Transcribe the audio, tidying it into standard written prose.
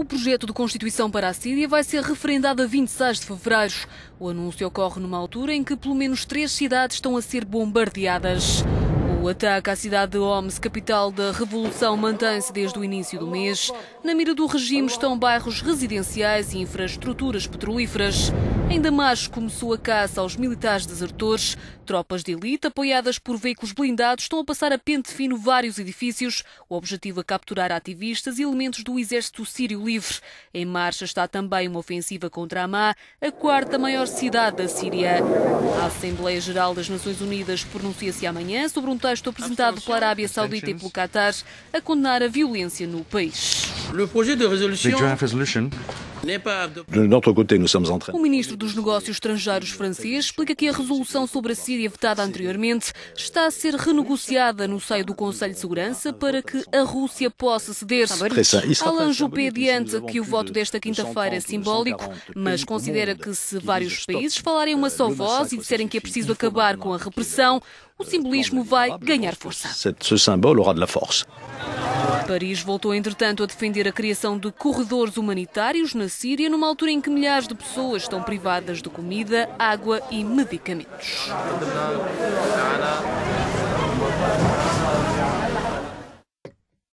O projeto de Constituição para a Síria vai ser referendado a 26 de fevereiro. O anúncio ocorre numa altura em que pelo menos 3 cidades estão a ser bombardeadas. O ataque à cidade de Homs, capital da revolução, mantém-se desde o início do mês. Na mira do regime estão bairros residenciais e infraestruturas petrolíferas. Em Damasco começou a caça aos militares desertores. Tropas de elite, apoiadas por veículos blindados, estão a passar a pente fino vários edifícios. O objetivo é capturar ativistas e elementos do exército sírio livre. Em marcha está também uma ofensiva contra Amã, a 4ª maior cidade da Síria. A Assembleia Geral das Nações Unidas pronuncia-se amanhã sobre um texto apresentado pela Arábia Saudita e pelo Qatar a condenar a violência no país. De nosso côté, nós estamos em train. O ministro dos Negócios Estrangeiros francês explica que a resolução sobre a Síria votada anteriormente está a ser renegociada no seio do Conselho de Segurança para que a Rússia possa ceder. Alan Juppé adianta que o voto desta quinta-feira é simbólico, mas considera que se vários países falarem uma só voz e disserem que é preciso acabar com a repressão, o simbolismo vai ganhar força. Paris voltou, entretanto, a defender a criação de corredores humanitários na Síria, numa altura em que milhares de pessoas estão privadas de comida, água e medicamentos.